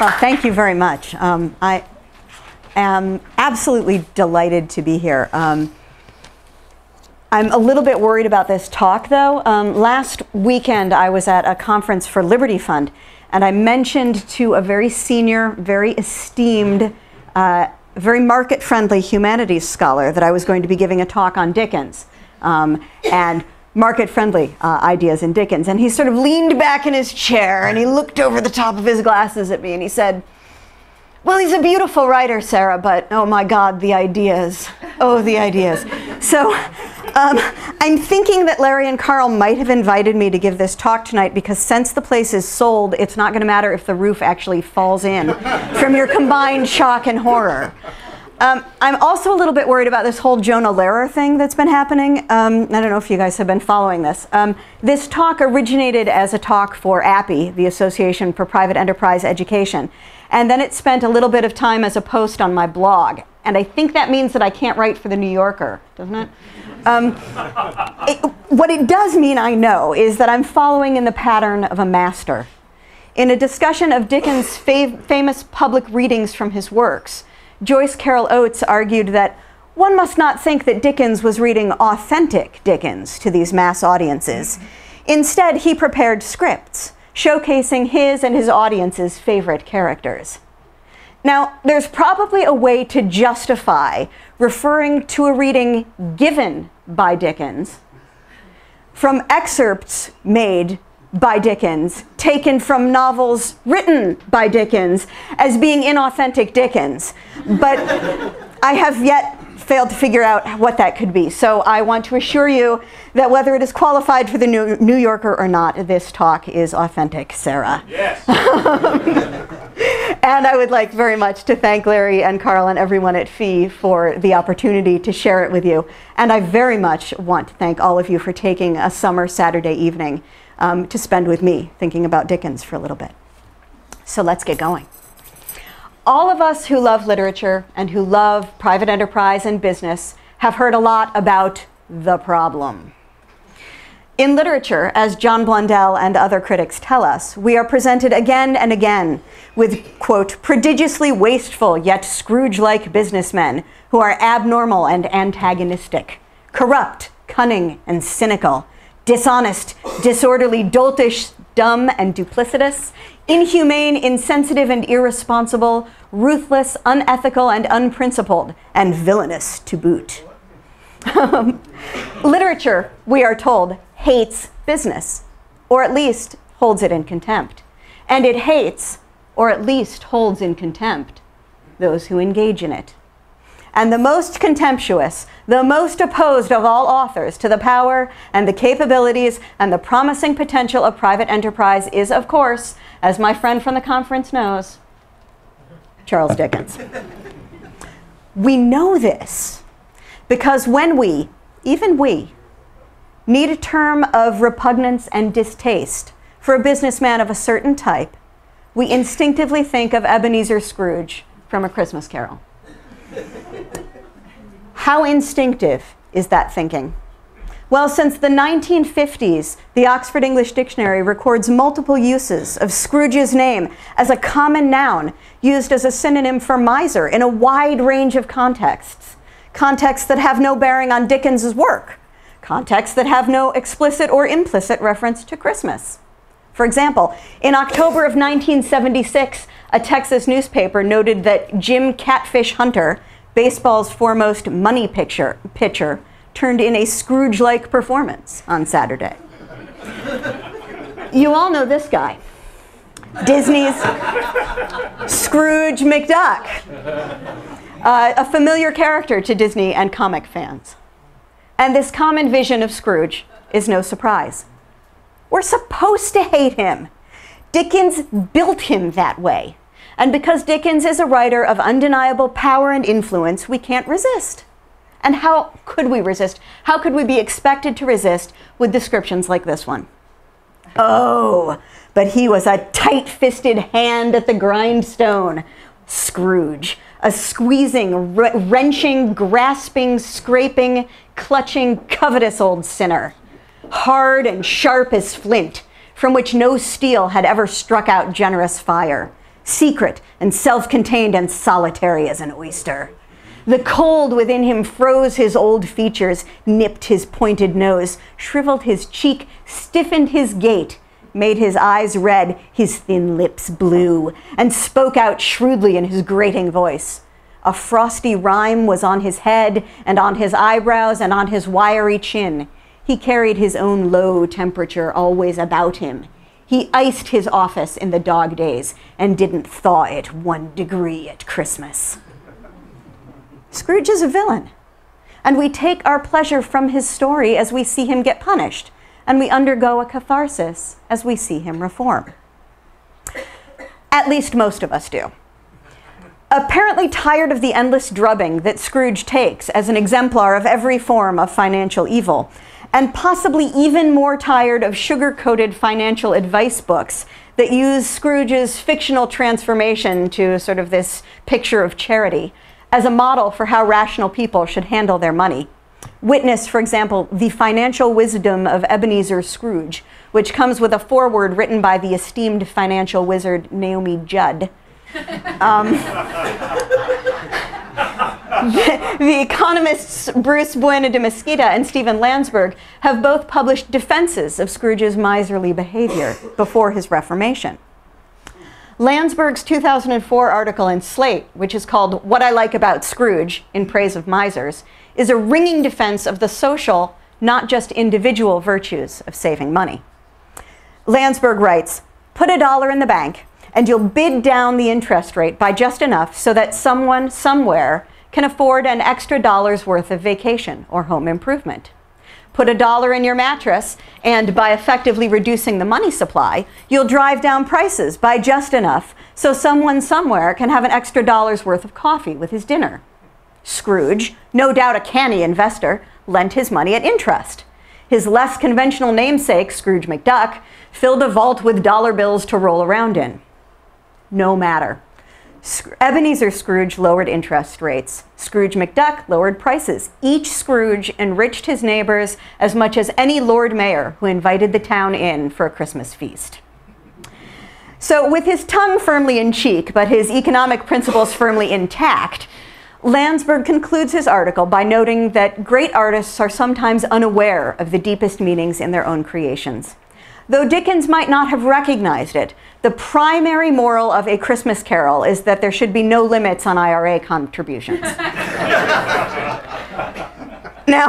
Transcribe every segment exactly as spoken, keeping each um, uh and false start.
Well, thank you very much. Um, I am absolutely delighted to be here. Um, I'm a little bit worried about this talk, though. Um, last weekend, I was at a conference for Liberty Fund, and I mentioned to a very senior, very esteemed, uh, very market-friendly humanities scholar that I was going to be giving a talk on Dickens um, and market-friendly uh, ideas in Dickens. And he sort of leaned back in his chair, and he looked over the top of his glasses at me, and he said, "Well, he's a beautiful writer, Sarah, but oh my God, the ideas. Oh, the ideas." So um, I'm thinking that Larry and Carl might have invited me to give this talk tonight because since the place is sold, it's not going to matter if the roof actually falls in from your combined shock and horror. Um, I'm also a little bit worried about this whole Jonah Lehrer thing that's been happening. Um, I don't know if you guys have been following this. Um, this talk originated as a talk for A P E I, the Association for Private Enterprise Education. And then it spent a little bit of time as a post on my blog. And I think that means that I can't write for the New Yorker, doesn't it? Um, it what it does mean, I know, is that I'm following in the pattern of a master. In a discussion of Dickens' fav famous public readings from his works, Joyce Carol Oates argued that one must not think that Dickens was reading authentic Dickens to these mass audiences. Instead, he prepared scripts, showcasing his and his audience's favorite characters. Now, there's probably a way to justify referring to a reading given by Dickens from excerpts made by Dickens, taken from novels written by Dickens, as being inauthentic Dickens. But I have yet failed to figure out what that could be. So I want to assure you that whether it is qualified for the New Yorker or not, this talk is authentic, Sarah. Yes. And I would like very much to thank Larry and Carl and everyone at F E E for the opportunity to share it with you. And I very much want to thank all of you for taking a summer Saturday evening um, to spend with me, thinking about Dickens for a little bit. So let's get going. All of us who love literature and who love private enterprise and business have heard a lot about the problem. In literature, as John Blundell and other critics tell us, we are presented again and again with, quote, "prodigiously wasteful yet Scrooge-like businessmen who are abnormal and antagonistic, corrupt, cunning, and cynical, dishonest, disorderly, doltish, dumb, and duplicitous, inhumane, insensitive, and irresponsible, ruthless, unethical, and unprincipled, and villainous to boot." Literature, we are told, hates business, or at least holds it in contempt. And it hates, or at least holds in contempt, those who engage in it. And the most contemptuous, the most opposed of all authors to the power and the capabilities and the promising potential of private enterprise is, of course, as my friend from the conference knows, Charles Dickens. We know this because when we, even we, need a term of repugnance and distaste for a businessman of a certain type, we instinctively think of Ebenezer Scrooge from A Christmas Carol. How instinctive is that thinking? Well, since the nineteen fifties, the Oxford English Dictionary records multiple uses of Scrooge's name as a common noun used as a synonym for miser in a wide range of contexts. Contexts that have no bearing on Dickens's work. Contexts that have no explicit or implicit reference to Christmas. For example, in October of nineteen seventy-six, a Texas newspaper noted that Jim Catfish Hunter, baseball's foremost money pitcher, pitcher turned in a Scrooge-like performance on Saturday. You all know this guy. Disney's Scrooge McDuck, uh, a familiar character to Disney and comic fans. And this common vision of Scrooge is no surprise. We're supposed to hate him. Dickens built him that way. And because Dickens is a writer of undeniable power and influence, we can't resist. And how could we resist? How could we be expected to resist with descriptions like this one? "Oh, but he was a tight-fisted hand at the grindstone. Scrooge, a squeezing, wrenching, grasping, scraping, clutching, covetous old sinner, hard and sharp as flint, from which no steel had ever struck out generous fire, secret and self-contained and solitary as an oyster. The cold within him froze his old features, nipped his pointed nose, shriveled his cheek, stiffened his gait, made his eyes red, his thin lips blue, and spoke out shrewdly in his grating voice. A frosty rime was on his head, and on his eyebrows, and on his wiry chin. He carried his own low temperature always about him. He iced his office in the dog days, and didn't thaw it one degree at Christmas. Scrooge is a villain, and we take our pleasure from his story as we see him get punished, and we undergo a catharsis as we see him reform. At least most of us do. Apparently tired of the endless drubbing that Scrooge takes as an exemplar of every form of financial evil, and possibly even more tired of sugar-coated financial advice books that use Scrooge's fictional transformation to sort of this picture of charity as a model for how rational people should handle their money. Witness, for example, The Financial Wisdom of Ebenezer Scrooge, which comes with a foreword written by the esteemed financial wizard Naomi Judd. Um, the, the economists Bruce Bueno de Mesquita and Stephen Landsberg have both published defenses of Scrooge's miserly behavior before his Reformation. Landsberg's two thousand four article in Slate, which is called What I Like About Scrooge, in Praise of Misers, is a ringing defense of the social, not just individual virtues of saving money. Landsberg writes, "Put a dollar in the bank and you'll bid down the interest rate by just enough so that someone somewhere can afford an extra dollar's worth of vacation or home improvement. Put a dollar in your mattress, and by effectively reducing the money supply, you'll drive down prices by just enough so someone somewhere can have an extra dollar's worth of coffee with his dinner." Scrooge, no doubt a canny investor, lent his money at interest. His less conventional namesake, Scrooge McDuck, filled a vault with dollar bills to roll around in. No matter. Ebenezer Scrooge lowered interest rates. Scrooge McDuck lowered prices. Each Scrooge enriched his neighbors as much as any Lord Mayor who invited the town in for a Christmas feast. So with his tongue firmly in cheek, but his economic principles firmly intact, Landsberg concludes his article by noting that great artists are sometimes unaware of the deepest meanings in their own creations. Though Dickens might not have recognized it, the primary moral of A Christmas Carol is that there should be no limits on I R A contributions. Now,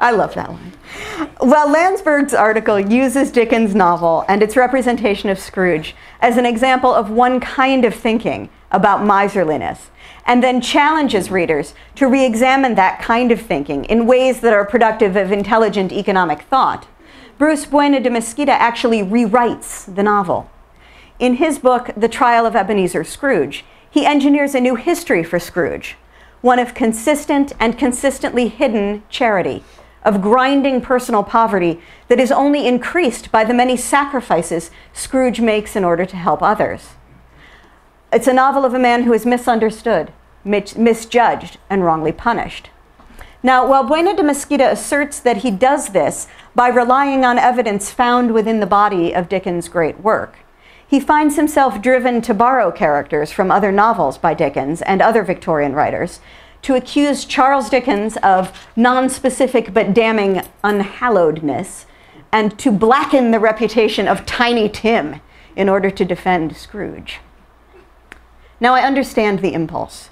I love that one. While Landsberg's article uses Dickens' novel and its representation of Scrooge as an example of one kind of thinking about miserliness, and then challenges readers to re-examine that kind of thinking in ways that are productive of intelligent economic thought, Bruce Bueno de Mesquita actually rewrites the novel. In his book, The Trial of Ebenezer Scrooge, he engineers a new history for Scrooge, one of consistent and consistently hidden charity, of grinding personal poverty that is only increased by the many sacrifices Scrooge makes in order to help others. It's a novel of a man who is misunderstood, misjudged, and wrongly punished. Now, while Bueno de Mesquita asserts that he does this by relying on evidence found within the body of Dickens' great work, he finds himself driven to borrow characters from other novels by Dickens and other Victorian writers to accuse Charles Dickens of nonspecific but damning unhallowedness and to blacken the reputation of Tiny Tim in order to defend Scrooge. Now, I understand the impulse.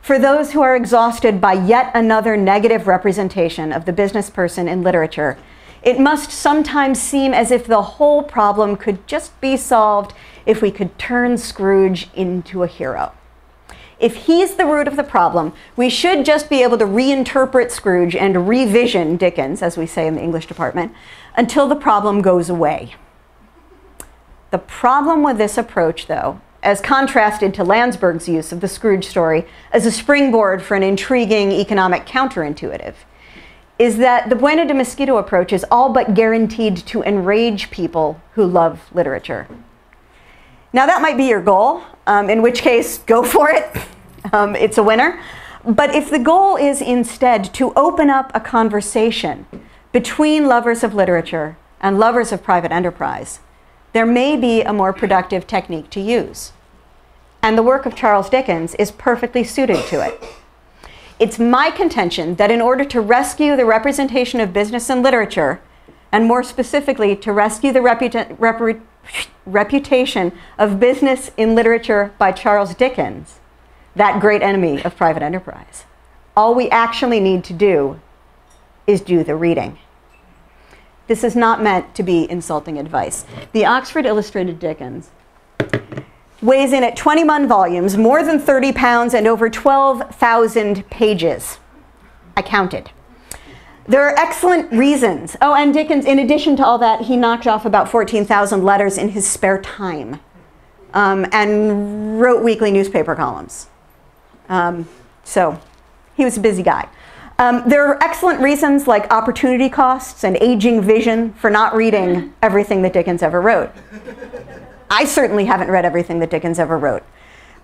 For those who are exhausted by yet another negative representation of the business person in literature, it must sometimes seem as if the whole problem could just be solved if we could turn Scrooge into a hero. If he's the root of the problem, we should just be able to reinterpret Scrooge and revision Dickens, as we say in the English department, until the problem goes away. The problem with this approach, though, as contrasted to Landsberg's use of the Scrooge story as a springboard for an intriguing economic counterintuitive, is that the Bueno de Mesquita approach is all but guaranteed to enrage people who love literature. Now, that might be your goal, um, in which case, go for it. Um, it's a winner. But if the goal is instead to open up a conversation between lovers of literature and lovers of private enterprise, there may be a more productive technique to use. and the work of Charles Dickens is perfectly suited to it. It's my contention that in order to rescue the representation of business in literature, and more specifically to rescue the reputa repu reputation of business in literature by Charles Dickens, that great enemy of private enterprise, all we actually need to do is do the reading. This is not meant to be insulting advice. The Oxford Illustrated Dickens weighs in at twenty-one volumes, more than thirty pounds, and over twelve thousand pages. I counted. There are excellent reasons. Oh, and Dickens, in addition to all that, he knocked off about fourteen thousand letters in his spare time um, and wrote weekly newspaper columns. Um, so he was a busy guy. Um, there are excellent reasons like opportunity costs and aging vision for not reading everything that Dickens ever wrote. I certainly haven't read everything that Dickens ever wrote.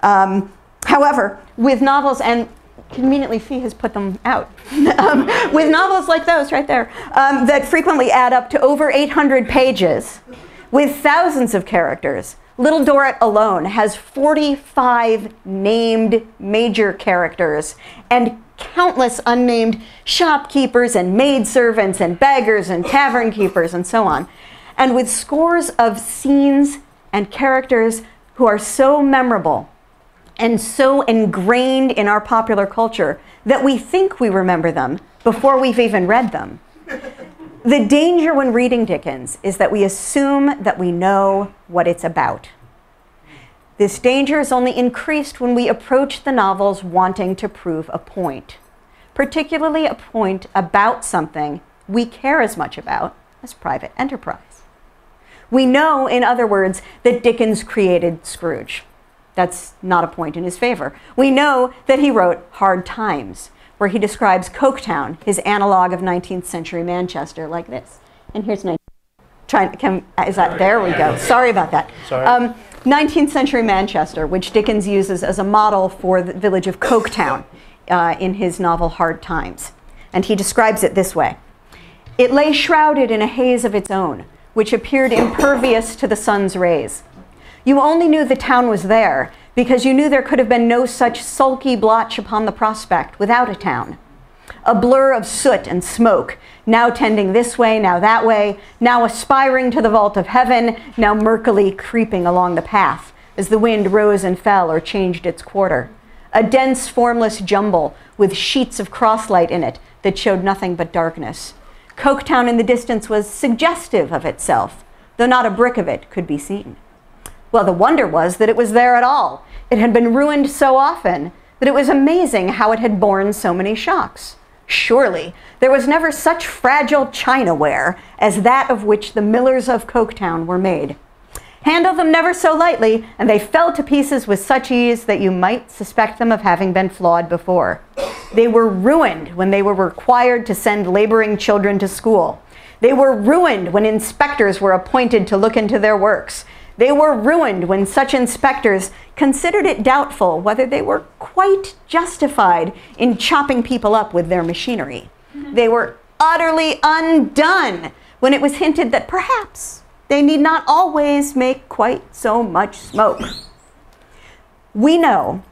Um, however, with novels, and conveniently Fee has put them out, um, with novels like those right there, um, that frequently add up to over eight hundred pages, with thousands of characters, Little Dorrit alone has forty-five named major characters and countless unnamed shopkeepers and maidservants and beggars and tavern keepers and so on. And with scores of scenes and characters who are so memorable and so ingrained in our popular culture that we think we remember them before we've even read them. The danger when reading Dickens is that we assume that we know what it's about. This danger is only increased when we approach the novels wanting to prove a point, particularly a point about something we care as much about as private enterprise. We know, in other words, that Dickens created Scrooge. That's not a point in his favor. We know that he wrote Hard Times, where he describes Coketown, his analog of nineteenth century Manchester, like this. And here's nineteenth trying, can, is that, there we go. Sorry about that. Sorry. Um, nineteenth century Manchester, which Dickens uses as a model for the village of Coketown uh, in his novel Hard Times. And he describes it this way. It lay shrouded in a haze of its own, which appeared impervious to the sun's rays. You only knew the town was there because you knew there could have been no such sulky blotch upon the prospect without a town. A blur of soot and smoke, now tending this way, now that way, now aspiring to the vault of heaven, now murkily creeping along the path as the wind rose and fell or changed its quarter. A dense, formless jumble with sheets of crosslight in it that showed nothing but darkness. Coketown in the distance was suggestive of itself, though not a brick of it could be seen. Well, the wonder was that it was there at all. It had been ruined so often that it was amazing how it had borne so many shocks. Surely, there was never such fragile chinaware as that of which the millers of Coketown were made. Handle them never so lightly, and they fell to pieces with such ease that you might suspect them of having been flawed before. They were ruined when they were required to send laboring children to school. They were ruined when inspectors were appointed to look into their works. They were ruined when such inspectors considered it doubtful whether they were quite justified in chopping people up with their machinery. They were utterly undone when it was hinted that perhaps they need not always make quite so much smoke. We know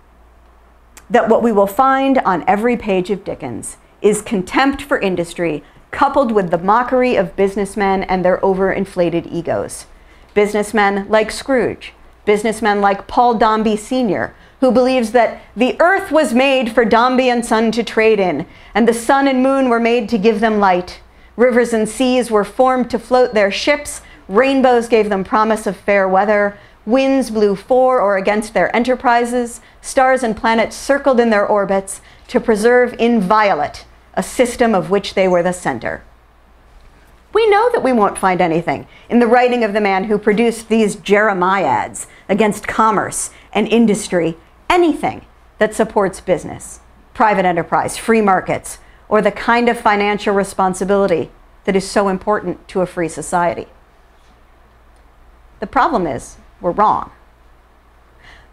that what we will find on every page of Dickens is contempt for industry, coupled with the mockery of businessmen and their overinflated egos. Businessmen like Scrooge, businessmen like Paul Dombey Senior, who believes that the earth was made for Dombey and Son to trade in, and the sun and moon were made to give them light. Rivers and seas were formed to float their ships, rainbows gave them promise of fair weather, winds blew for or against their enterprises, stars and planets circled in their orbits to preserve inviolate a system of which they were the center. We know that we won't find anything in the writing of the man who produced these jeremiads against commerce and industry, anything that supports business, private enterprise, free markets, or the kind of financial responsibility that is so important to a free society. The problem is, we're wrong.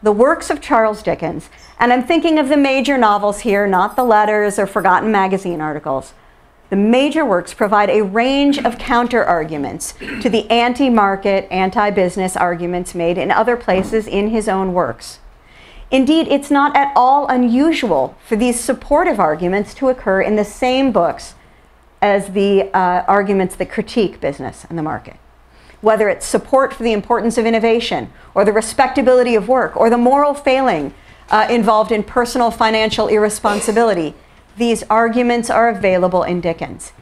The works of Charles Dickens, and I'm thinking of the major novels here, not the letters or forgotten magazine articles, the major works provide a range of counter-arguments to the anti-market, anti-business arguments made in other places in his own works. Indeed, it's not at all unusual for these supportive arguments to occur in the same books as the uh, arguments that critique business and the market. Whether it's support for the importance of innovation, or the respectability of work, or the moral failing uh, involved in personal financial irresponsibility, these arguments are available in Dickens.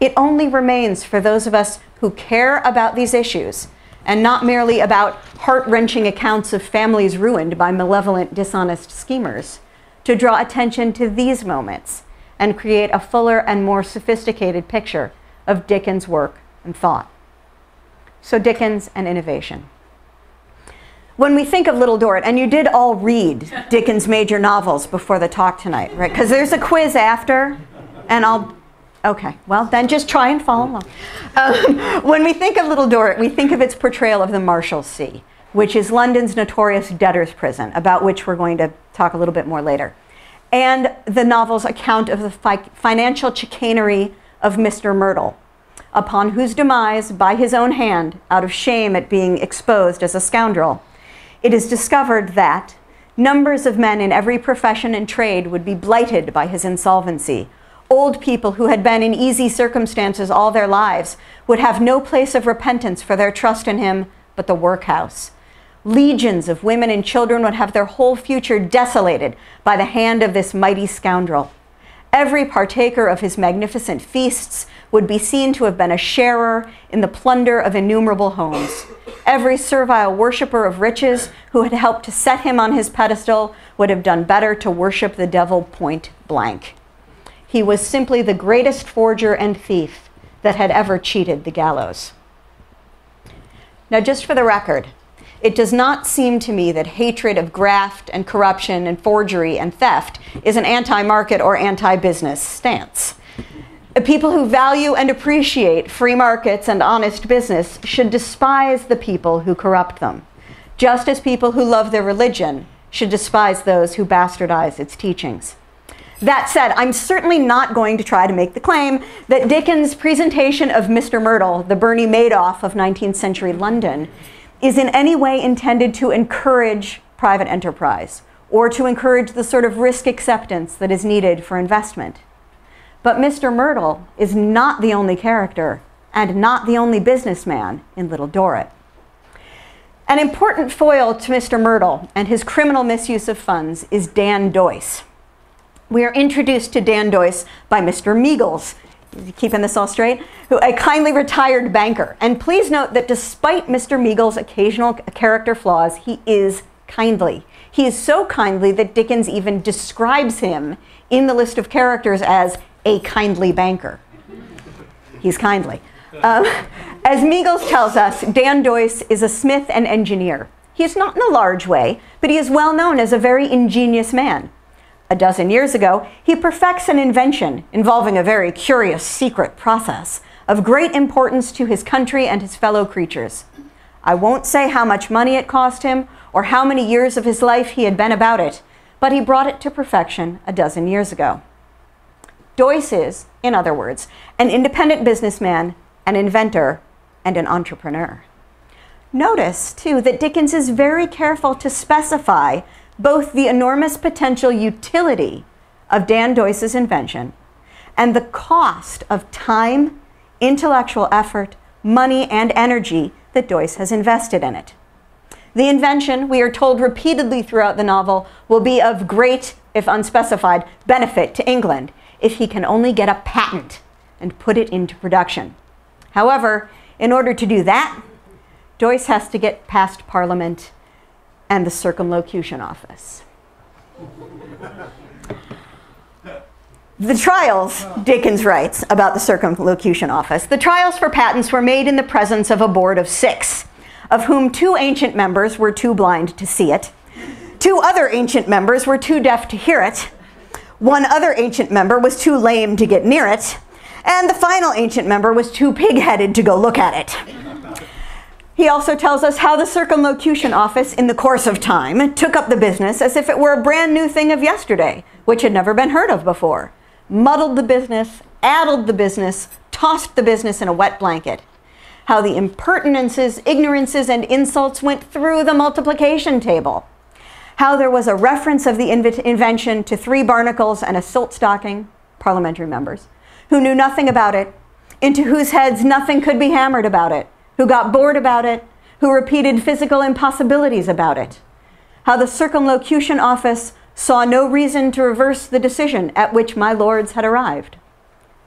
It only remains for those of us who care about these issues, and not merely about heart-wrenching accounts of families ruined by malevolent, dishonest schemers, to draw attention to these moments and create a fuller and more sophisticated picture of Dickens' work and thought. So Dickens and innovation. When we think of Little Dorrit, and you did all read Dickens' major novels before the talk tonight, right? Because there's a quiz after, and I'll, okay, well then just try and follow along. Um, when we think of Little Dorrit, we think of its portrayal of the Marshalsea, which is London's notorious debtor's prison, about which we're going to talk a little bit more later, and the novel's account of the fi financial chicanery of Mister Myrtle, upon whose demise, by his own hand, out of shame at being exposed as a scoundrel, it is discovered that numbers of men in every profession and trade would be blighted by his insolvency. Old people who had been in easy circumstances all their lives would have no place of repentance for their trust in him but the workhouse. Legions of women and children would have their whole future desolated by the hand of this mighty scoundrel. Every partaker of his magnificent feasts would be seen to have been a sharer in the plunder of innumerable homes. Every servile worshiper of riches who had helped to set him on his pedestal would have done better to worship the devil point blank. He was simply the greatest forger and thief that had ever cheated the gallows. Now, just for the record, it does not seem to me that hatred of graft and corruption and forgery and theft is an anti-market or anti-business stance. People who value and appreciate free markets and honest business should despise the people who corrupt them, just as people who love their religion should despise those who bastardize its teachings. That said, I'm certainly not going to try to make the claim that Dickens' presentation of Mister Myrtle, the Bernie Madoff of nineteenth century London, is in any way intended to encourage private enterprise or to encourage the sort of risk acceptance that is needed for investment. But Mister Myrtle is not the only character and not the only businessman in Little Dorrit. An important foil to Mister Myrtle and his criminal misuse of funds is Dan Doyce. We are introduced to Dan Doyce by Mister Meagles, keeping this all straight, who, a kindly retired banker. And please note that despite Mister Meagles' occasional character flaws, he is kindly. He is so kindly that Dickens even describes him in the list of characters as a kindly banker. He's kindly. Um, as Meagles tells us, Dan Doyce is a smith and engineer. He is not in a large way, but he is well known as a very ingenious man. A dozen years ago, he perfects an invention involving a very curious secret process of great importance to his country and his fellow creatures. I won't say how much money it cost him or how many years of his life he had been about it, but he brought it to perfection a dozen years ago. Doyce is, in other words, an independent businessman, an inventor, and an entrepreneur. Notice, too, that Dickens is very careful to specify both the enormous potential utility of Dan Doyce's invention and the cost of time, intellectual effort, money, and energy that Doyce has invested in it. The invention, we are told repeatedly throughout the novel, will be of great, if unspecified, benefit to England, if he can only get a patent and put it into production. However, in order to do that, Doyce has to get past Parliament and the Circumlocution Office. The trials, Dickens writes about the Circumlocution Office, the trials for patents were made in the presence of a board of six, of whom two ancient members were too blind to see it, two other ancient members were too deaf to hear it, one other ancient member was too lame to get near it, and the final ancient member was too pig-headed to go look at it. He also tells us how the Circumlocution Office, in the course of time, took up the business as if it were a brand new thing of yesterday, which had never been heard of before, muddled the business, addled the business, tossed the business in a wet blanket. How the impertinences, ignorances, and insults went through the multiplication table. how there was a reference of the invention to three barnacles and a silk stocking, parliamentary members, who knew nothing about it, into whose heads nothing could be hammered about it, who got bored about it, who repeated physical impossibilities about it. How the Circumlocution Office saw no reason to reverse the decision at which my lords had arrived.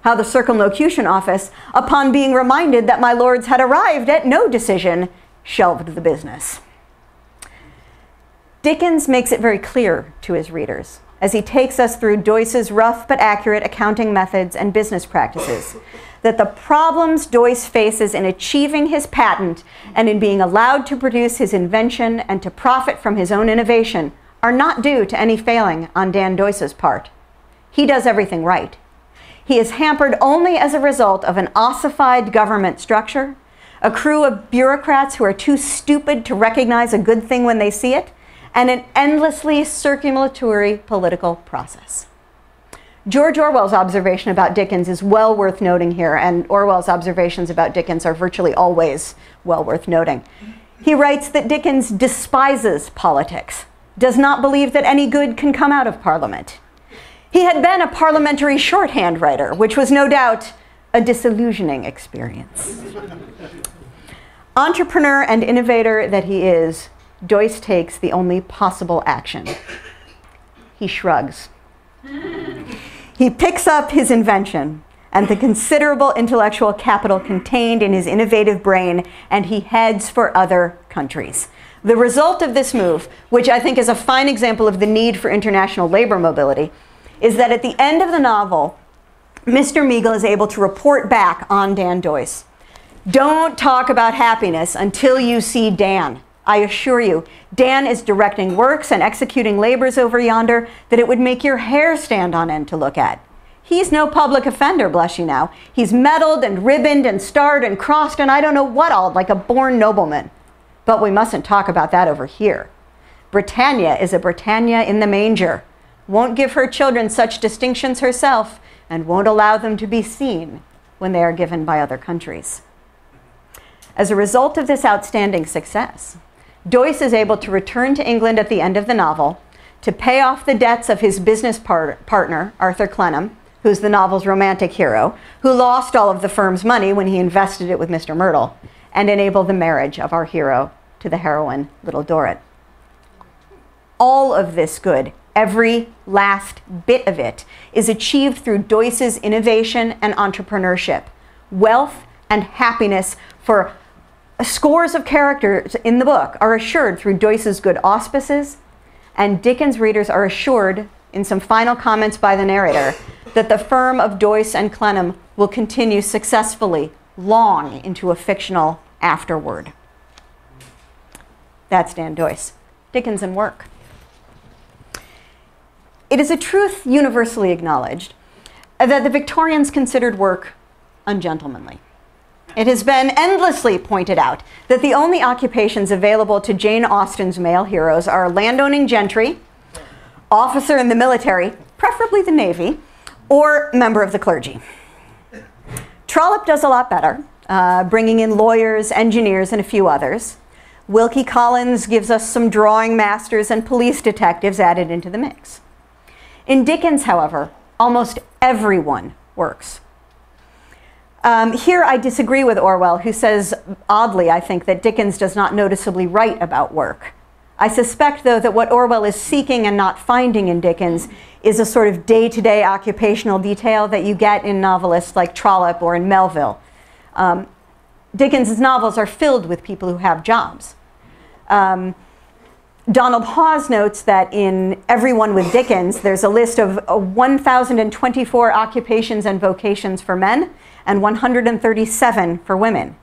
How the Circumlocution Office, upon being reminded that my lords had arrived at no decision, shelved the business. Dickens makes it very clear to his readers as he takes us through Doyce's rough but accurate accounting methods and business practices, that the problems Doyce faces in achieving his patent and in being allowed to produce his invention and to profit from his own innovation are not due to any failing on Dan Doyce's part. He does everything right. He is hampered only as a result of an ossified government structure, a crew of bureaucrats who are too stupid to recognize a good thing when they see it, and an endlessly circulatory political process. George Orwell's observation about Dickens is well worth noting here, and Orwell's observations about Dickens are virtually always well worth noting. He writes that Dickens despises politics, does not believe that any good can come out of Parliament. He had been a parliamentary shorthand writer, which was no doubt a disillusioning experience. Entrepreneur and innovator that he is, Doyce takes the only possible action. He shrugs. He picks up his invention and the considerable intellectual capital contained in his innovative brain, and he heads for other countries. The result of this move, which I think is a fine example of the need for international labor mobility, is that at the end of the novel, Mister Meagles is able to report back on Dan Doyce. Don't talk about happiness until you see Dan. I assure you, Dan is directing works and executing labors over yonder that it would make your hair stand on end to look at. He's no public offender, bless you now. He's medalled and ribboned and starred and crossed and I don't know what all, like a born nobleman. But we mustn't talk about that over here. Britannia is a Britannia in the manger. Won't give her children such distinctions herself and won't allow them to be seen when they are given by other countries. As a result of this outstanding success, Doyce is able to return to England at the end of the novel to pay off the debts of his business par partner, Arthur Clennam, who's the novel's romantic hero, who lost all of the firm's money when he invested it with Mister Myrtle, and enable the marriage of our hero to the heroine, Little Dorrit. All of this good, every last bit of it, is achieved through Doyce's innovation and entrepreneurship, wealth and happiness for scores of characters in the book are assured through Doyce's good auspices, and Dickens readers are assured, in some final comments by the narrator, that the firm of Doyce and Clennam will continue successfully long into a fictional afterword. That's Dan Doyce. Dickens and work. It is a truth universally acknowledged that the Victorians considered work ungentlemanly. It has been endlessly pointed out that the only occupations available to Jane Austen's male heroes are landowning gentry, officer in the military, preferably the Navy, or member of the clergy. Trollope does a lot better, uh, bringing in lawyers, engineers, and a few others. Wilkie Collins gives us some drawing masters and police detectives added into the mix. In Dickens, however, almost everyone works. Um, here I disagree with Orwell, who says, oddly, I think, that Dickens does not noticeably write about work. I suspect, though, that what Orwell is seeking and not finding in Dickens is a sort of day-to-day occupational detail that you get in novelists like Trollope or in Melville. Um, Dickens' novels are filled with people who have jobs. Um, Donald Hawes notes that in Everyone with Dickens, there's a list of uh, one thousand twenty-four occupations and vocations for men, and one hundred thirty-seven for women,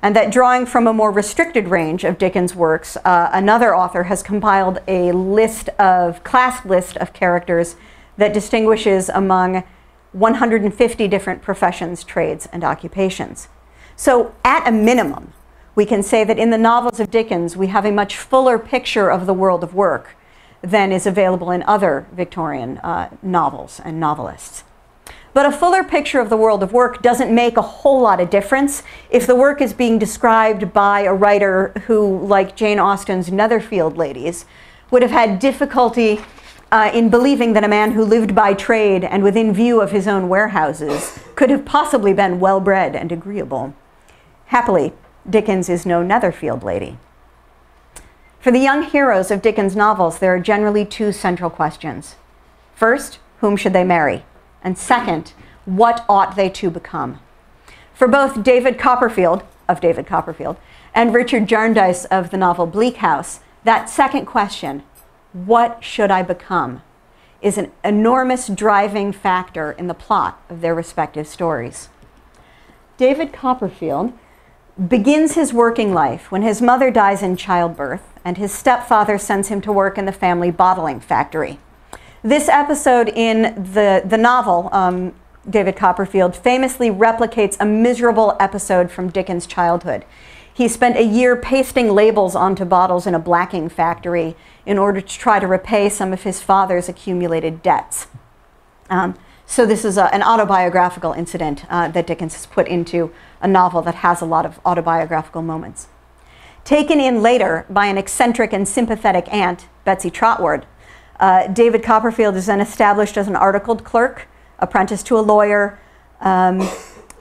and that drawing from a more restricted range of Dickens' works, uh, another author has compiled a list of, class list of characters that distinguishes among one hundred fifty different professions, trades, and occupations. So at a minimum, we can say that in the novels of Dickens, we have a much fuller picture of the world of work than is available in other Victorian uh, novels and novelists. But a fuller picture of the world of work doesn't make a whole lot of difference if the work is being described by a writer who, like Jane Austen's Netherfield ladies, would have had difficulty uh, in believing that a man who lived by trade and within view of his own warehouses could have possibly been well-bred and agreeable. Happily, Dickens is no Netherfield lady. For the young heroes of Dickens' novels, there are generally two central questions. First, whom should they marry? And second, what ought they to become? For both David Copperfield, of David Copperfield, and Richard Jarndyce of the novel Bleak House, that second question, what should I become, is an enormous driving factor in the plot of their respective stories. David Copperfield begins his working life when his mother dies in childbirth and his stepfather sends him to work in the family bottling factory. This episode in the, the novel, um, David Copperfield, famously replicates a miserable episode from Dickens' childhood. He spent a year pasting labels onto bottles in a blacking factory in order to try to repay some of his father's accumulated debts. Um, so this is a, an autobiographical incident uh, that Dickens has put into a novel that has a lot of autobiographical moments. Taken in later by an eccentric and sympathetic aunt, Betsy Trotwood, uh, David Copperfield is then established as an articled clerk, apprenticed to a lawyer, um,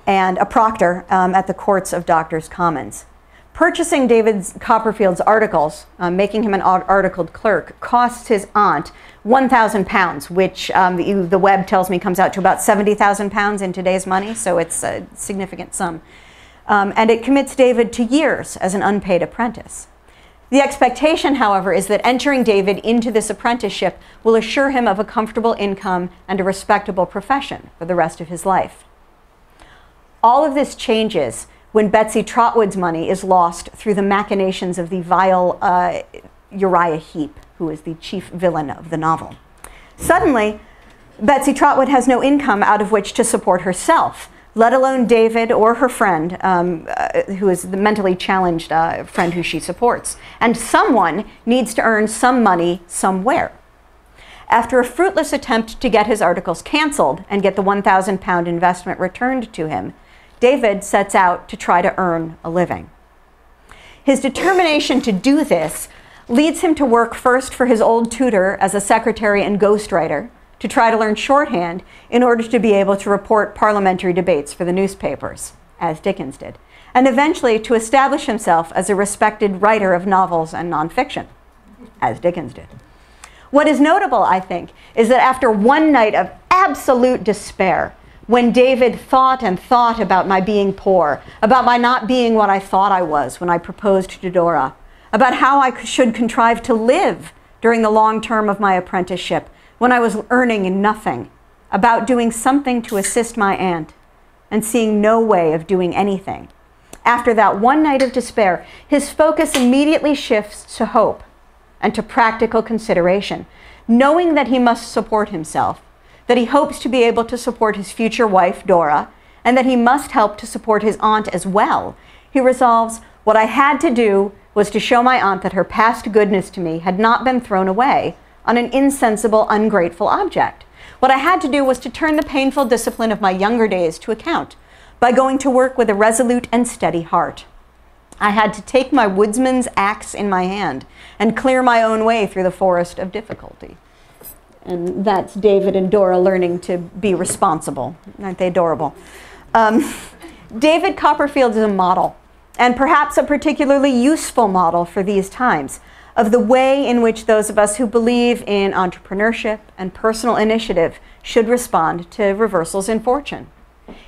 and a proctor um, at the courts of Doctors' Commons. Purchasing David Copperfield's articles, uh, making him an articled clerk, costs his aunt one thousand pounds, which um, the, the web tells me comes out to about seventy thousand pounds in today's money, so it's a significant sum. Um, and it commits David to years as an unpaid apprentice. The expectation, however, is that entering David into this apprenticeship will assure him of a comfortable income and a respectable profession for the rest of his life. All of this changes when Betsy Trotwood's money is lost through the machinations of the vile uh, Uriah Heep, who is the chief villain of the novel. Suddenly, Betsy Trotwood has no income out of which to support herself, let alone David or her friend, um, uh, who is the mentally challenged uh, friend who she supports. And someone needs to earn some money somewhere. After a fruitless attempt to get his articles canceled and get the one thousand pound investment returned to him, David sets out to try to earn a living. His determination to do this leads him to work first for his old tutor as a secretary and ghostwriter, to try to learn shorthand in order to be able to report parliamentary debates for the newspapers, as Dickens did, and eventually to establish himself as a respected writer of novels and nonfiction, as Dickens did. What is notable, I think, is that after one night of absolute despair, when David thought and thought about my being poor, about my not being what I thought I was when I proposed to Dora, about how I should contrive to live during the long term of my apprenticeship, when I was earning nothing, about doing something to assist my aunt, and seeing no way of doing anything. After that one night of despair, his focus immediately shifts to hope and to practical consideration, knowing that he must support himself, that he hopes to be able to support his future wife, Dora, and that he must help to support his aunt as well. He resolves, what I had to do was to show my aunt that her past goodness to me had not been thrown away on an insensible, ungrateful object. What I had to do was to turn the painful discipline of my younger days to account by going to work with a resolute and steady heart. I had to take my woodsman's axe in my hand and clear my own way through the forest of difficulty. And that's David and Dora learning to be responsible. Aren't they adorable? Um, David Copperfield is a model, and perhaps a particularly useful model for these times, of the way in which those of us who believe in entrepreneurship and personal initiative should respond to reversals in fortune.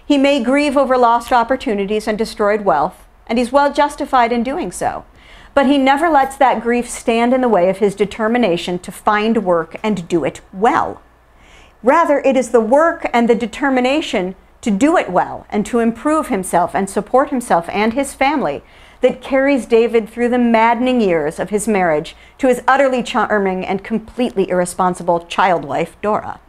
He may grieve over lost opportunities and destroyed wealth, and he's well justified in doing so. But he never lets that grief stand in the way of his determination to find work and do it well. Rather, it is the work and the determination to do it well and to improve himself and support himself and his family that carries David through the maddening years of his marriage to his utterly charming and completely irresponsible child wife, Dora.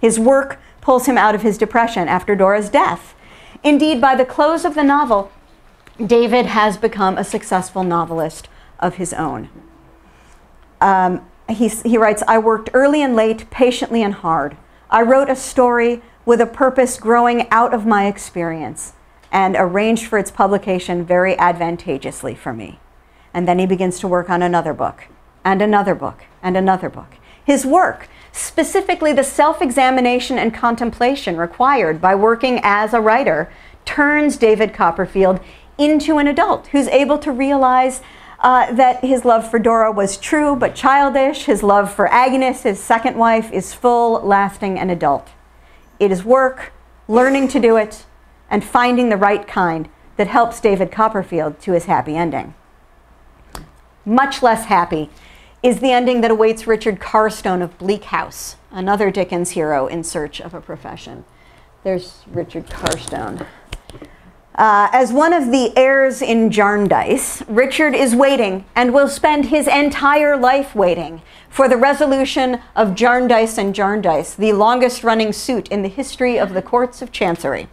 His work pulls him out of his depression after Dora's death. Indeed, by the close of the novel, David has become a successful novelist of his own. Um, he, he writes, I worked early and late, patiently and hard. I wrote a story with a purpose growing out of my experience, and arranged for its publication very advantageously for me. And then he begins to work on another book, and another book, and another book. His work, specifically the self-examination and contemplation required by working as a writer, turns David Copperfield into an adult who's able to realize uh, that his love for Dora was true but childish, his love for Agnes, his second wife, is full, lasting, and adult. It is work, learning to do it, and finding the right kind that helps David Copperfield to his happy ending. Much less happy is the ending that awaits Richard Carstone of Bleak House, another Dickens hero in search of a profession. There's Richard Carstone. Uh, as one of the heirs in Jarndyce, Richard is waiting and will spend his entire life waiting for the resolution of Jarndyce and Jarndyce, the longest-running suit in the history of the courts of chancery.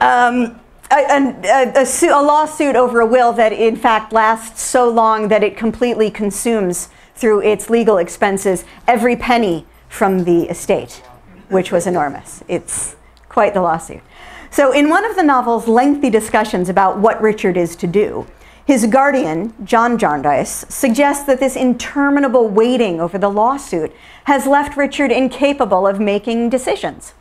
Um, a, a, a, a lawsuit over a will that, in fact, lasts so long that it completely consumes, through its legal expenses, every penny from the estate, which was enormous. It's quite the lawsuit. So in one of the novel's lengthy discussions about what Richard is to do, his guardian, John Jarndyce, suggests that this interminable waiting over the lawsuit has left Richard incapable of making decisions.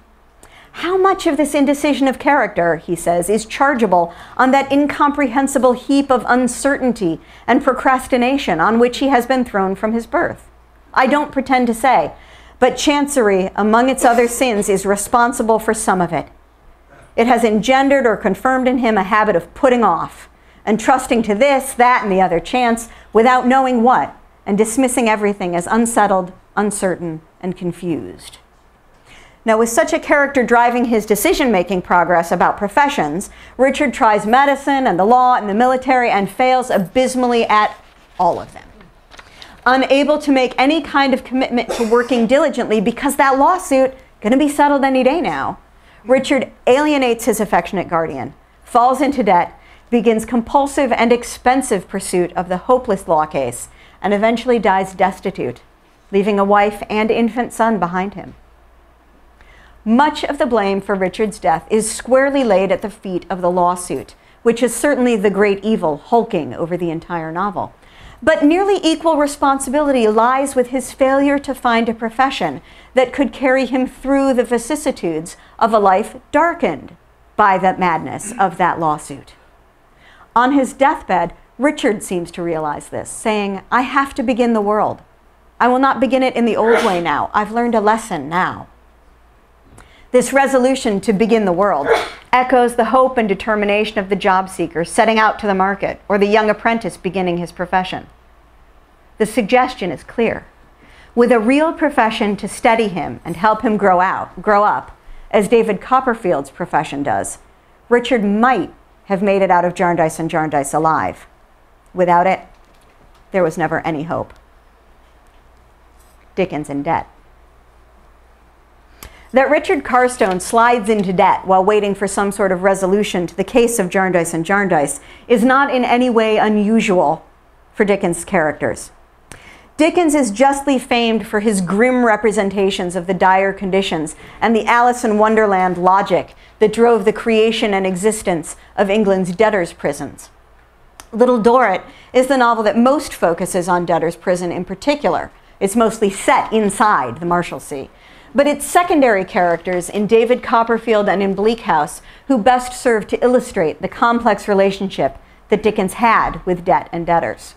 How much of this indecision of character, he says, is chargeable on that incomprehensible heap of uncertainty and procrastination on which he has been thrown from his birth? I don't pretend to say, but chancery, among its other sins, is responsible for some of it. It has engendered or confirmed in him a habit of putting off and trusting to this, that, and the other chance without knowing what, and dismissing everything as unsettled, uncertain, and confused. Now, with such a character driving his decision-making progress about professions, Richard tries medicine and the law and the military and fails abysmally at all of them. Unable to make any kind of commitment to working diligently because that lawsuit, gonna be settled any day now, Richard alienates his affectionate guardian, falls into debt, begins compulsive and expensive pursuit of the hopeless law case, and eventually dies destitute, leaving a wife and infant son behind him. Much of the blame for Richard's death is squarely laid at the feet of the lawsuit, which is certainly the great evil hulking over the entire novel. But nearly equal responsibility lies with his failure to find a profession that could carry him through the vicissitudes of a life darkened by the madness of that lawsuit. On his deathbed, Richard seems to realize this, saying, "I have to begin the world. I will not begin it in the old way now. I've learned a lesson now." This resolution to begin the world echoes the hope and determination of the job seeker setting out to the market or the young apprentice beginning his profession. The suggestion is clear. With a real profession to steady him and help him grow out, grow up, as David Copperfield's profession does, Richard might have made it out of Jarndyce and Jarndyce alive. Without it, there was never any hope. Dickens in debt. That Richard Carstone slides into debt while waiting for some sort of resolution to the case of Jarndyce and Jarndyce is not in any way unusual for Dickens' characters. Dickens is justly famed for his grim representations of the dire conditions and the Alice in Wonderland logic that drove the creation and existence of England's debtors' prisons. Little Dorrit is the novel that most focuses on debtors' prison in particular. It's mostly set inside the Marshalsea. But its secondary characters in David Copperfield and in Bleak House who best serve to illustrate the complex relationship that Dickens had with debt and debtors.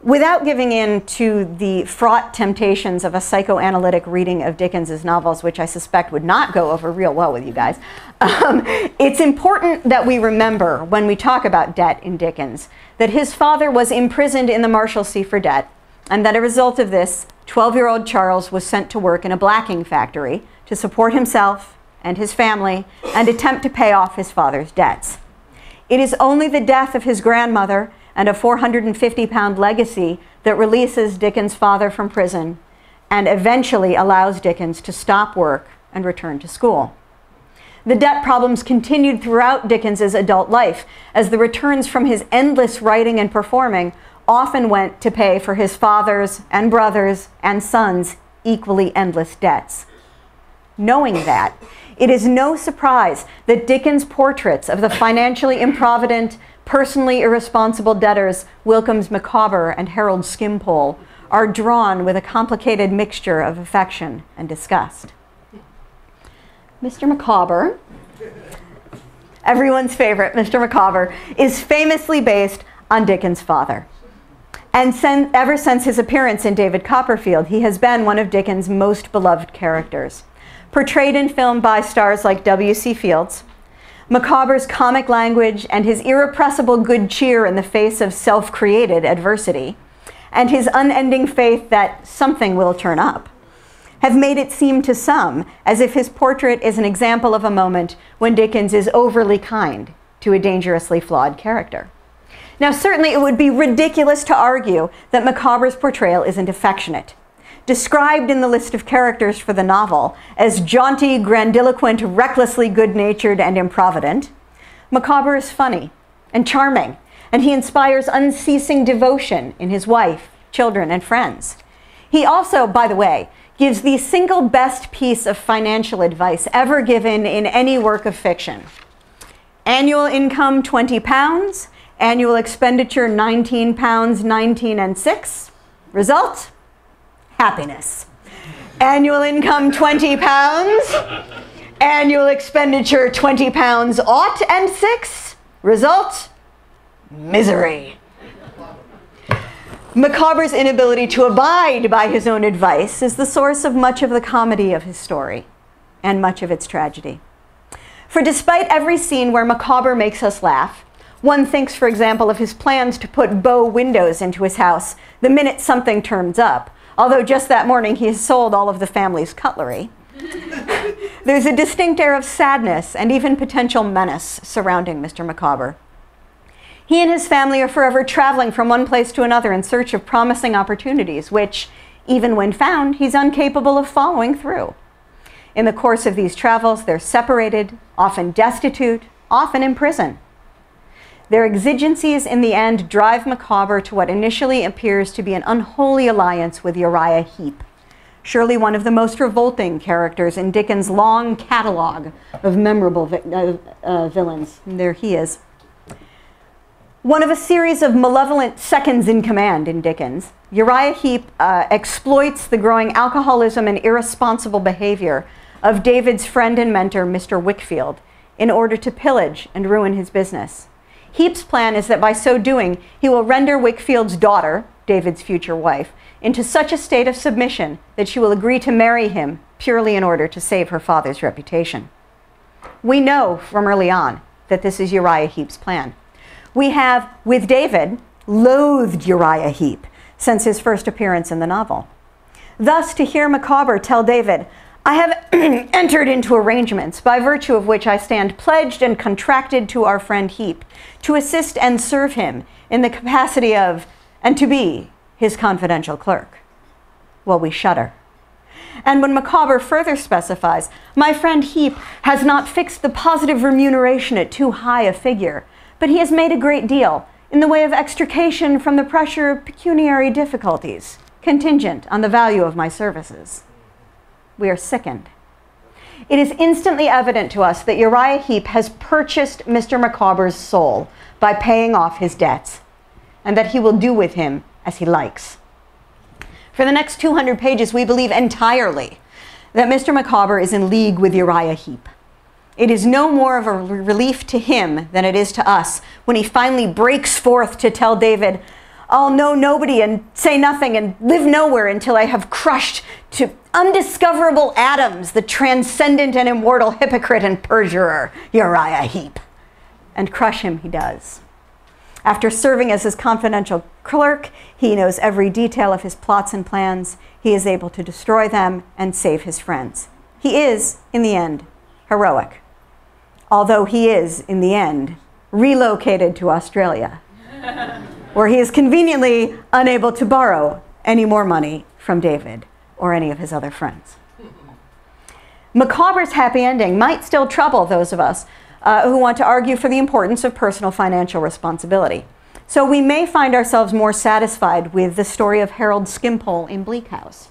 Without giving in to the fraught temptations of a psychoanalytic reading of Dickens's novels, which I suspect would not go over real well with you guys, um, it's important that we remember when we talk about debt in Dickens that his father was imprisoned in the Marshalsea for debt, and that as a result of this, twelve-year-old Charles was sent to work in a blacking factory to support himself and his family and attempt to pay off his father's debts. It is only the death of his grandmother and a four hundred fifty pound legacy that releases Dickens' father from prison and eventually allows Dickens to stop work and return to school. The debt problems continued throughout Dickens' adult life as the returns from his endless writing and performing often went to pay for his father's and brothers' and sons' equally endless debts. Knowing that, It is no surprise that Dickens' portraits of the financially improvident, personally irresponsible debtors Wilkins Micawber and Harold Skimpole are drawn with a complicated mixture of affection and disgust. Mister Micawber, everyone's favorite, Mister Micawber, is famously based on Dickens' father. And sen- ever since his appearance in David Copperfield, he has been one of Dickens' most beloved characters. Portrayed in film by stars like W C Fields, Micawber's comic language and his irrepressible good cheer in the face of self-created adversity, and his unending faith that something will turn up, have made it seem to some as if his portrait is an example of a moment when Dickens is overly kind to a dangerously flawed character. Now, certainly it would be ridiculous to argue that Micawber's portrayal isn't affectionate. Described in the list of characters for the novel as jaunty, grandiloquent, recklessly good-natured, and improvident, Micawber is funny and charming, and he inspires unceasing devotion in his wife, children, and friends. He also, by the way, gives the single best piece of financial advice ever given in any work of fiction. Annual income, twenty pounds. Annual expenditure, nineteen pounds, nineteen and six. Result? Happiness. Annual income, twenty pounds. Annual expenditure, twenty pounds, ought and six. Result? Misery. Micawber's inability to abide by his own advice is the source of much of the comedy of his story and much of its tragedy. For despite every scene where Micawber makes us laugh, one thinks, for example, of his plans to put bow windows into his house the minute something turns up, although just that morning he has sold all of the family's cutlery. There's a distinct air of sadness and even potential menace surrounding Mister Micawber. He and his family are forever traveling from one place to another in search of promising opportunities, which, even when found, he's incapable of following through. In the course of these travels, they're separated, often destitute, often in prison. Their exigencies in the end drive Micawber to what initially appears to be an unholy alliance with Uriah Heep, surely one of the most revolting characters in Dickens' long catalog of memorable vi uh, uh, villains. And there he is. One of a series of malevolent seconds in command in Dickens, Uriah Heep uh, exploits the growing alcoholism and irresponsible behavior of David's friend and mentor, Mister Wickfield, in order to pillage and ruin his business. Heap's plan is that by so doing, he will render Wickfield's daughter, David's future wife, into such a state of submission that she will agree to marry him purely in order to save her father's reputation. We know from early on that this is Uriah Heep's plan. We have, with David, loathed Uriah Heep since his first appearance in the novel. Thus, to hear Micawber tell David, "I have entered into arrangements by virtue of which I stand pledged and contracted to our friend Heep to assist and serve him in the capacity of and to be his confidential clerk." Well, we shudder. And when Micawber further specifies, "My friend Heep has not fixed the positive remuneration at too high a figure, but he has made a great deal in the way of extrication from the pressure of pecuniary difficulties, contingent on the value of my services," we are sickened. It is instantly evident to us that Uriah Heep has purchased Mister Micawber's soul by paying off his debts, and that he will do with him as he likes. For the next two hundred pages, we believe entirely that Mister Micawber is in league with Uriah Heep. It is no more of a relief to him than it is to us when he finally breaks forth to tell David, "I'll know nobody and say nothing and live nowhere until I have crushed to undiscoverable atoms the transcendent and immortal hypocrite and perjurer, Uriah Heep." And crush him he does. After serving as his confidential clerk, he knows every detail of his plots and plans. He is able to destroy them and save his friends. He is, in the end, heroic. Although he is, in the end, relocated to Australia, where he is conveniently unable to borrow any more money from David or any of his other friends. Micawber's happy ending might still trouble those of us uh, who want to argue for the importance of personal financial responsibility. So we may find ourselves more satisfied with the story of Harold Skimpole in Bleak House.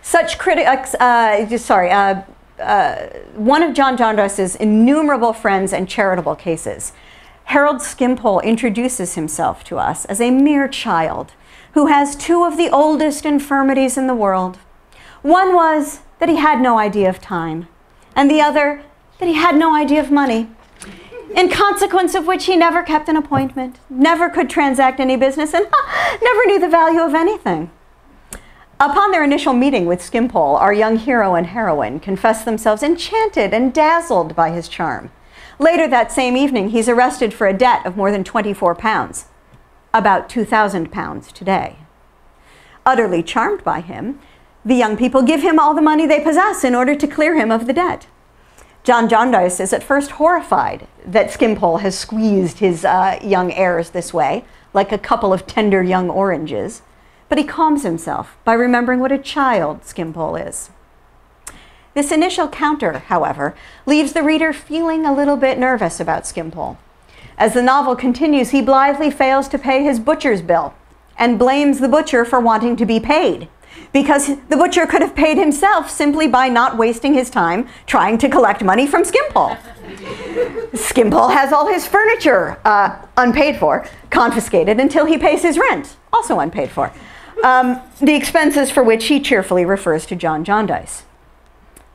Such critics, uh, sorry, uh, uh, one of John Jarndyce's innumerable friends and charitable cases. Harold Skimpole introduces himself to us as a mere child who has two of the oldest infirmities in the world. One was that he had no idea of time, and the other that he had no idea of money, in consequence of which he never kept an appointment, never could transact any business, and ha, never knew the value of anything. Upon their initial meeting with Skimpole, our young hero and heroine confess themselves enchanted and dazzled by his charm. Later that same evening, he's arrested for a debt of more than twenty-four pounds, about two thousand pounds today. Utterly charmed by him, the young people give him all the money they possess in order to clear him of the debt. John Jarndyce is at first horrified that Skimpole has squeezed his uh, young heirs this way, like a couple of tender young oranges, but he calms himself by remembering what a child Skimpole is. This initial counter, however, leaves the reader feeling a little bit nervous about Skimpole. As the novel continues, he blithely fails to pay his butcher's bill and blames the butcher for wanting to be paid, because the butcher could have paid himself simply by not wasting his time trying to collect money from Skimpole. Skimpole has all his furniture uh, unpaid for, confiscated until he pays his rent, also unpaid for, um, the expenses for which he cheerfully refers to John Jarndyce.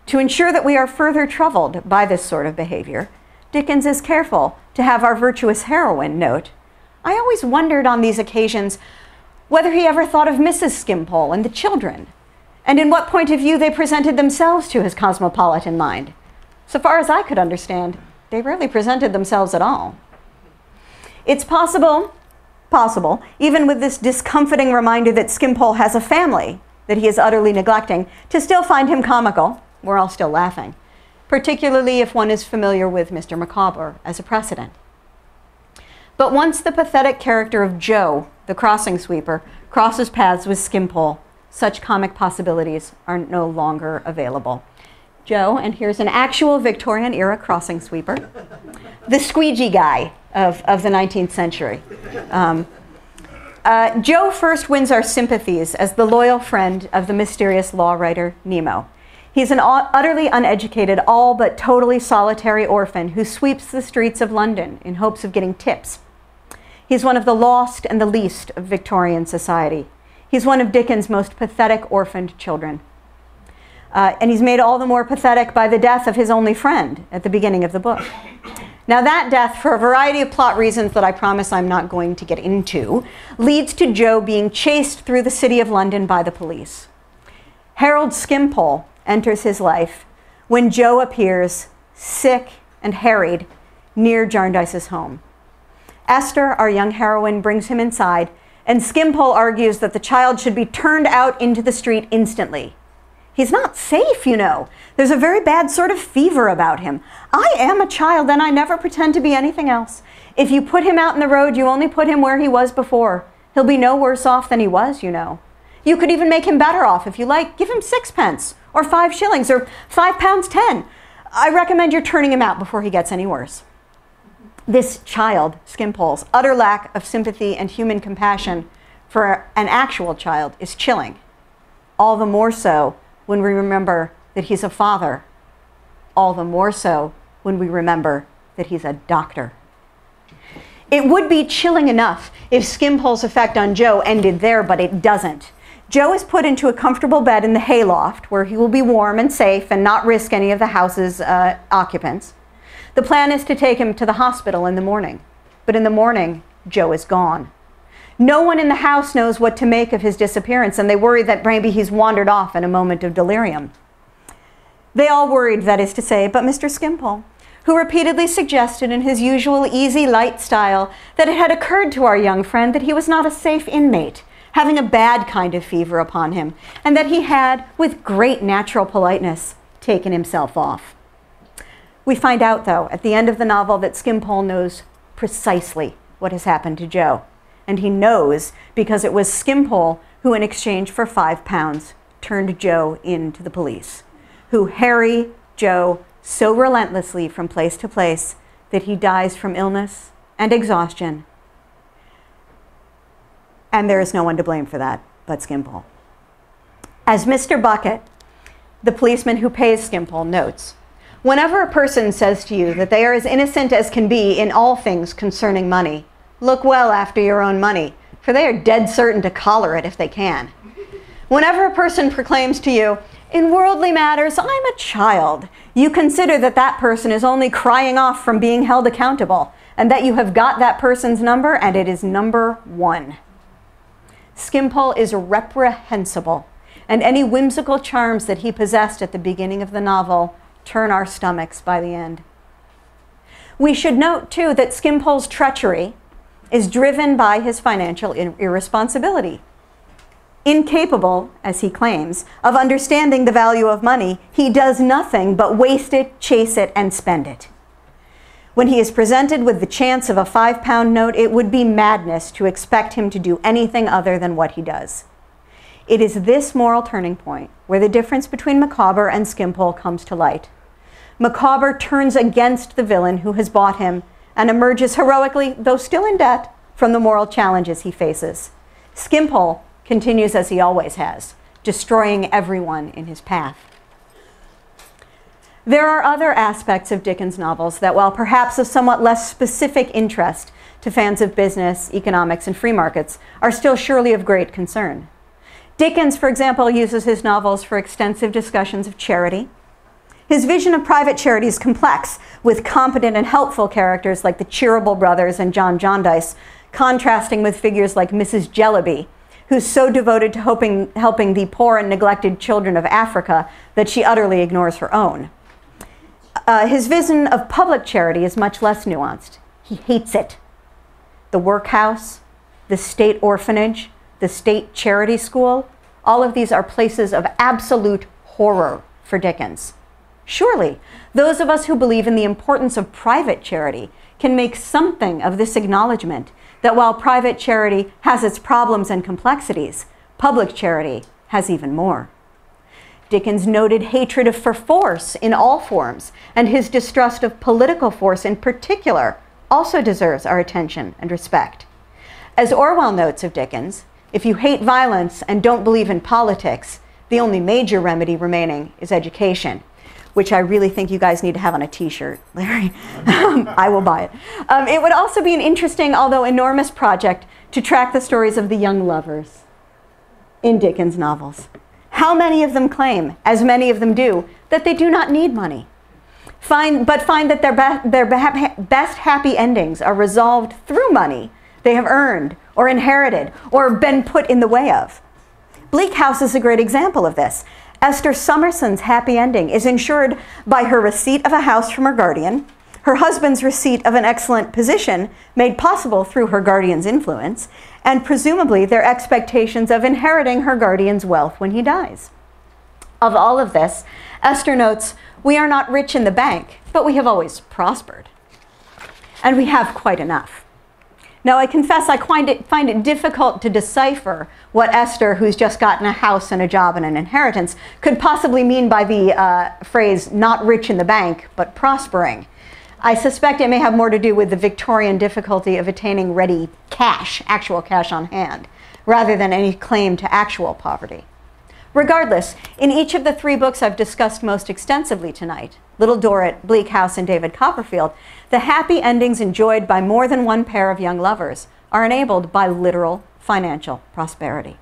To ensure that we are further troubled by this sort of behavior, Dickens is careful to have our virtuous heroine note, "I always wondered on these occasions whether he ever thought of Missus Skimpole and the children, and in what point of view they presented themselves to his cosmopolitan mind. So far as I could understand, they rarely presented themselves at all." It's possible, possible, even with this discomforting reminder that Skimpole has a family that he is utterly neglecting, to still find him comical. We're all still laughing, particularly if one is familiar with Mister Micawber as a precedent. But once the pathetic character of Joe, the crossing sweeper, crosses paths with Skimpole, such comic possibilities are no longer available. Joe, and here's an actual Victorian-era crossing sweeper, the squeegee guy of, of the nineteenth century. Um, uh, Joe first wins our sympathies as the loyal friend of the mysterious law writer Nemo. He's an utterly uneducated, all but totally solitary orphan who sweeps the streets of London in hopes of getting tips. He's one of the lost and the least of Victorian society. He's one of Dickens' most pathetic orphaned children. Uh, and he's made all the more pathetic by the death of his only friend at the beginning of the book. Now that death, for a variety of plot reasons that I promise I'm not going to get into, leads to Joe being chased through the city of London by the police. Harold Skimpole enters his life when Joe appears, sick and harried, near Jarndyce's home. Esther, our young heroine, brings him inside, and Skimpole argues that the child should be turned out into the street instantly. He's not safe, you know. There's a very bad sort of fever about him. I am a child, and I never pretend to be anything else. If you put him out in the road, you only put him where he was before. He'll be no worse off than he was, you know. You could even make him better off if you like. Give him sixpence, or five shillings, or five pounds ten. I recommend your turning him out before he gets any worse. This child, Skimpole's utter lack of sympathy and human compassion for an actual child is chilling, all the more so when we remember that he's a father, all the more so when we remember that he's a doctor. It would be chilling enough if Skimpole's effect on Joe ended there, but it doesn't. Joe is put into a comfortable bed in the hayloft where he will be warm and safe and not risk any of the house's uh, occupants. The plan is to take him to the hospital in the morning, but in the morning, Joe is gone. No one in the house knows what to make of his disappearance, and they worry that maybe he's wandered off in a moment of delirium. They all worried, that is to say, but Mister Skimpole, who repeatedly suggested in his usual easy, light style that it had occurred to our young friend that he was not a safe inmate, having a bad kind of fever upon him, and that he had, with great natural politeness, taken himself off. We find out, though, at the end of the novel that Skimpole knows precisely what has happened to Joe. And he knows because it was Skimpole who, in exchange for five pounds, turned Joe in to the police, who harry Joe so relentlessly from place to place that he dies from illness and exhaustion. And there is no one to blame for that but Skimpole. As Mister Bucket, the policeman who pays Skimpole, notes, "Whenever a person says to you that they are as innocent as can be in all things concerning money, look well after your own money, for they are dead certain to collar it if they can. Whenever a person proclaims to you, 'In worldly matters, I'm a child,' you consider that that person is only crying off from being held accountable, and that you have got that person's number, and it is number one." Skimpole is reprehensible, and any whimsical charms that he possessed at the beginning of the novel turn our stomachs by the end. We should note, too, that Skimpole's treachery is driven by his financial irresponsibility. Incapable, as he claims, of understanding the value of money, he does nothing but waste it, chase it, and spend it. When he is presented with the chance of a five-pound note, it would be madness to expect him to do anything other than what he does. It is this moral turning point where the difference between Micawber and Skimpole comes to light. Micawber turns against the villain who has bought him and emerges heroically, though still in debt, from the moral challenges he faces. Skimpole continues as he always has, destroying everyone in his path. There are other aspects of Dickens' novels that, while perhaps of somewhat less specific interest to fans of business, economics, and free markets, are still surely of great concern. Dickens, for example, uses his novels for extensive discussions of charity. His vision of private charity is complex, with competent and helpful characters like the Cheerable Brothers and John Jarndyce, contrasting with figures like Missus Jellyby, who's so devoted to hoping, helping the poor and neglected children of Africa that she utterly ignores her own. Uh, his vision of public charity is much less nuanced. He hates it. The workhouse, the state orphanage, the state charity school, all of these are places of absolute horror for Dickens. Surely, those of us who believe in the importance of private charity can make something of this acknowledgement that while private charity has its problems and complexities, public charity has even more. Dickens noted hatred for force in all forms, and his distrust of political force in particular also deserves our attention and respect. As Orwell notes of Dickens, if you hate violence and don't believe in politics, the only major remedy remaining is education, which I really think you guys need to have on a t-shirt, Larry. um, I will buy it. Um, it would also be an interesting, although enormous, project to track the stories of the young lovers in Dickens' novels. How many of them claim, as many of them do, that they do not need money, find, but find that their, be their be best happy endings are resolved through money they have earned or inherited or been put in the way of? Bleak House is a great example of this. Esther Summerson's happy ending is ensured by her receipt of a house from her guardian, her husband's receipt of an excellent position made possible through her guardian's influence, and presumably their expectations of inheriting her guardian's wealth when he dies. Of all of this, Esther notes, "We are not rich in the bank, but we have always prospered. And we have quite enough." Now, I confess I find it, find it difficult to decipher what Esther, who's just gotten a house and a job and an inheritance, could possibly mean by the uh, phrase, "not rich in the bank, but prospering." I suspect it may have more to do with the Victorian difficulty of attaining ready cash, actual cash on hand, rather than any claim to actual poverty. Regardless, in each of the three books I've discussed most extensively tonight, Little Dorrit, Bleak House, and David Copperfield, the happy endings enjoyed by more than one pair of young lovers are enabled by literal financial prosperity.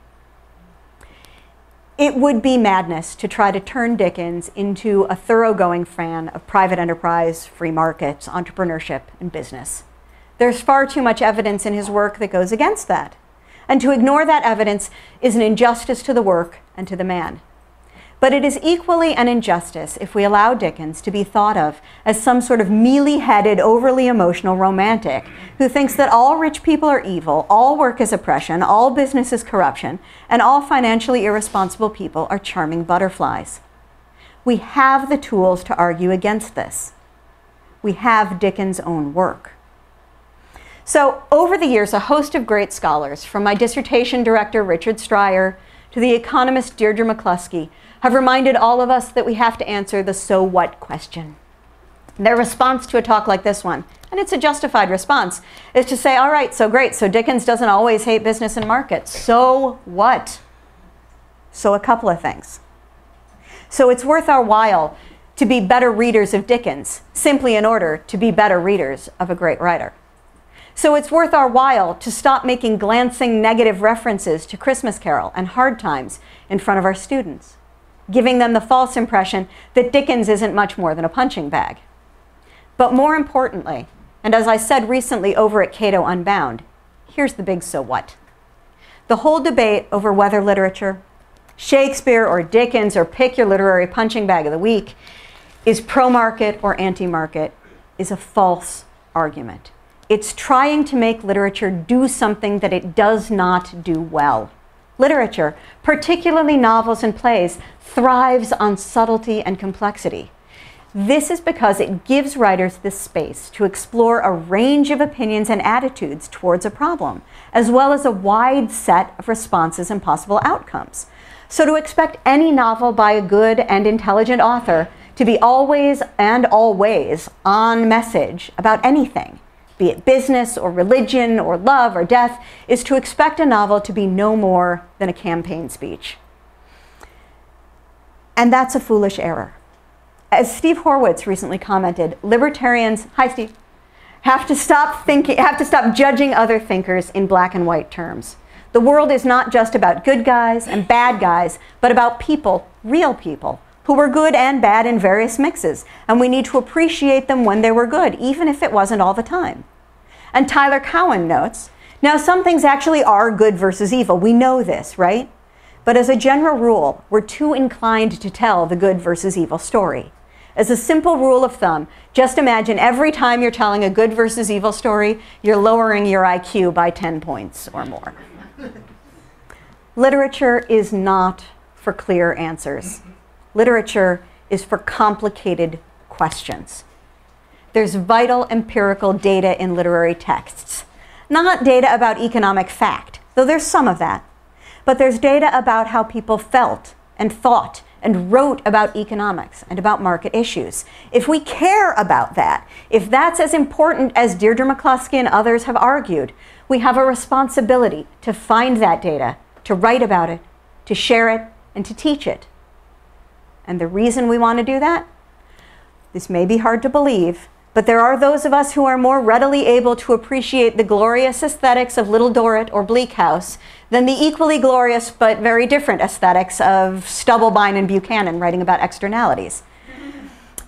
It would be madness to try to turn Dickens into a thoroughgoing fan of private enterprise, free markets, entrepreneurship, and business. There's far too much evidence in his work that goes against that. And to ignore that evidence is an injustice to the work and to the man. But it is equally an injustice if we allow Dickens to be thought of as some sort of mealy-headed, overly emotional romantic who thinks that all rich people are evil, all work is oppression, all business is corruption, and all financially irresponsible people are charming butterflies. We have the tools to argue against this. We have Dickens' own work. So, over the years, a host of great scholars, from my dissertation director, Richard Stryer, to the economist Deirdre McCluskey, have reminded all of us that we have to answer the so what question. Their response to a talk like this one, and it's a justified response, is to say, all right, so great, so Dickens doesn't always hate business and markets. So what? So a couple of things. So it's worth our while to be better readers of Dickens, simply in order to be better readers of a great writer. So it's worth our while to stop making glancing negative references to Christmas Carol and Hard Times in front of our students, giving them the false impression that Dickens isn't much more than a punching bag. But more importantly, and as I said recently over at Cato Unbound, here's the big so what. The whole debate over whether literature, Shakespeare or Dickens, or pick your literary punching bag of the week, is pro-market or anti-market, is a false argument. It's trying to make literature do something that it does not do well. Literature, particularly novels and plays, thrives on subtlety and complexity. This is because it gives writers the space to explore a range of opinions and attitudes towards a problem, as well as a wide set of responses and possible outcomes. So to expect any novel by a good and intelligent author to be always and always on message about anything, be it business or religion or love or death, is to expect a novel to be no more than a campaign speech. And that's a foolish error. As Steve Horwitz recently commented, libertarians, hi Steve, have to stop thinking, have to stop judging other thinkers in black and white terms. The world is not just about good guys and bad guys, but about people, real people, who were good and bad in various mixes, and we need to appreciate them when they were good, even if it wasn't all the time. And Tyler Cowen notes, now some things actually are good versus evil. We know this, right? But as a general rule, we're too inclined to tell the good versus evil story. As a simple rule of thumb, just imagine every time you're telling a good versus evil story, you're lowering your I Q by ten points or more. Literature is not for clear answers. Literature is for complicated questions. There's vital empirical data in literary texts. Not data about economic fact, though there's some of that. But there's data about how people felt and thought and wrote about economics and about market issues. If we care about that, if that's as important as Deirdre McCloskey and others have argued, we have a responsibility to find that data, to write about it, to share it, and to teach it. And the reason we want to do that? This may be hard to believe, but there are those of us who are more readily able to appreciate the glorious aesthetics of Little Dorrit or Bleak House than the equally glorious but very different aesthetics of Stubblebine and Buchanan writing about externalities.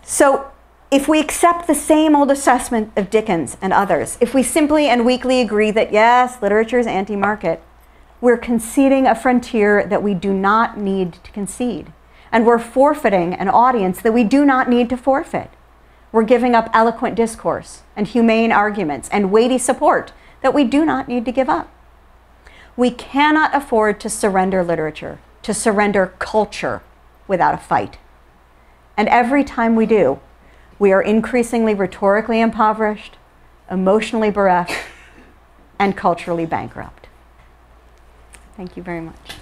So if we accept the same old assessment of Dickens and others, if we simply and weakly agree that yes, literature is anti-market, we're conceding a frontier that we do not need to concede. And we're forfeiting an audience that we do not need to forfeit. We're giving up eloquent discourse and humane arguments and weighty support that we do not need to give up. We cannot afford to surrender literature, to surrender culture without a fight. And every time we do, we are increasingly rhetorically impoverished, emotionally bereft, and culturally bankrupt. Thank you very much.